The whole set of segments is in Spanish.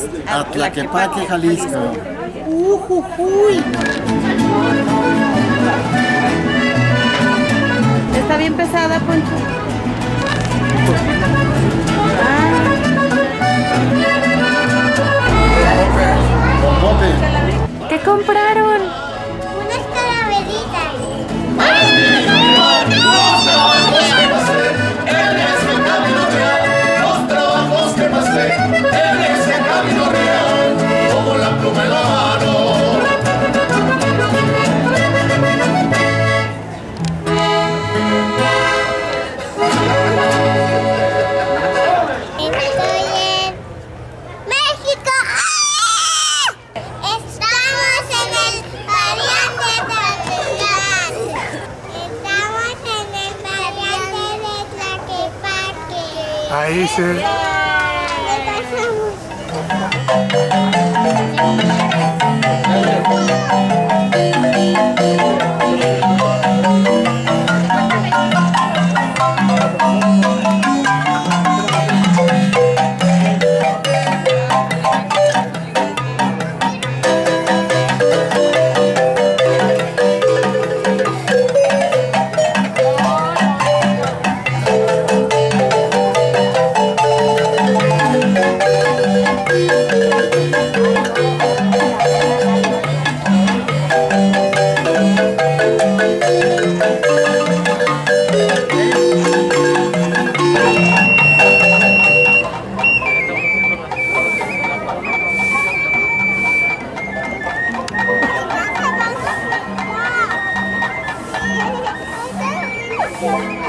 Bienvenidos a Tlaquepaque, Jalisco. Está bien pesada, Poncho. ¿Qué compraron? Unas calaveritas. Ahí se... ¡Nos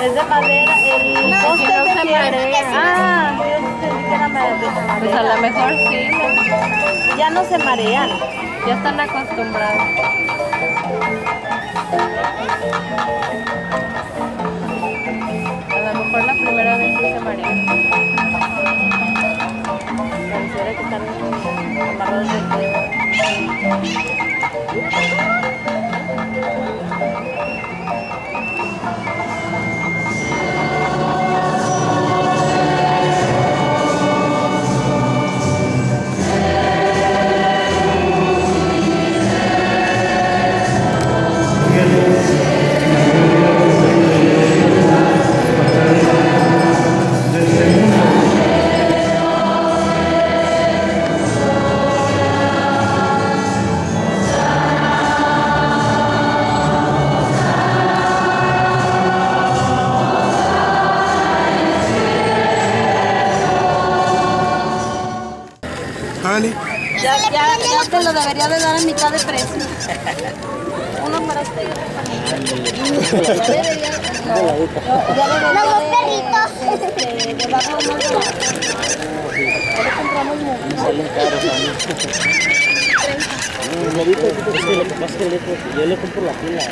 Es de madera, el poste no se marea. Ah, pues a lo mejor sí. Ya no se marean, ya están acostumbrados. A lo mejor la primera vez sí se marean. Pareciera que están amarrados del cuello. Ya te lo debería de dar a mitad de precio. Uno para este y otro para mí. Los perritos. Ahora compramos movidos. Yo le compro la pila.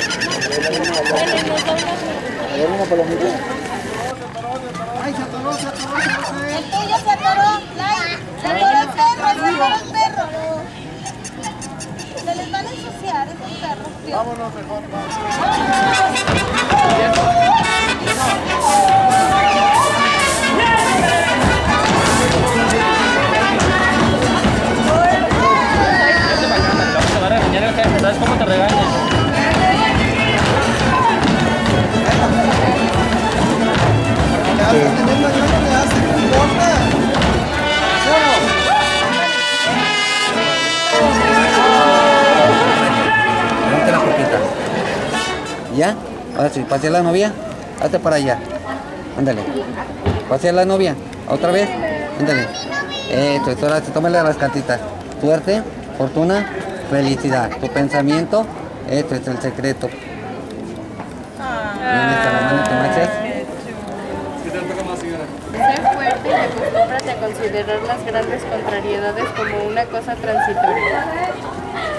Ay, se atoró, se atoró. El tuyo se atoró. Se atoró el perro. Se les van a ensuciar esos perros, tío. Vámonos mejor, vamos. ¿Sabes cómo te regañan? ¿Ya? Ahora sí, pasea la novia, hazte para allá, ándale, pasea la novia, otra vez, ándale. Ahora te tómale las cantitas. Suerte, fortuna, felicidad. Tu pensamiento, esto es el secreto. Sé fuerte y acostúmbrate a considerar las grandes contrariedades como una cosa transitoria.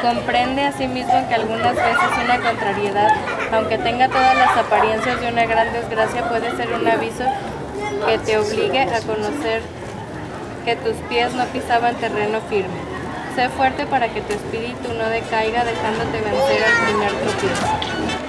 Comprende asimismo que algunas veces una contrariedad, aunque tenga todas las apariencias de una gran desgracia, puede ser un aviso que te obligue a conocer que tus pies no pisaban terreno firme. Sé fuerte para que tu espíritu no decaiga dejándote vencer al primer tropiezo.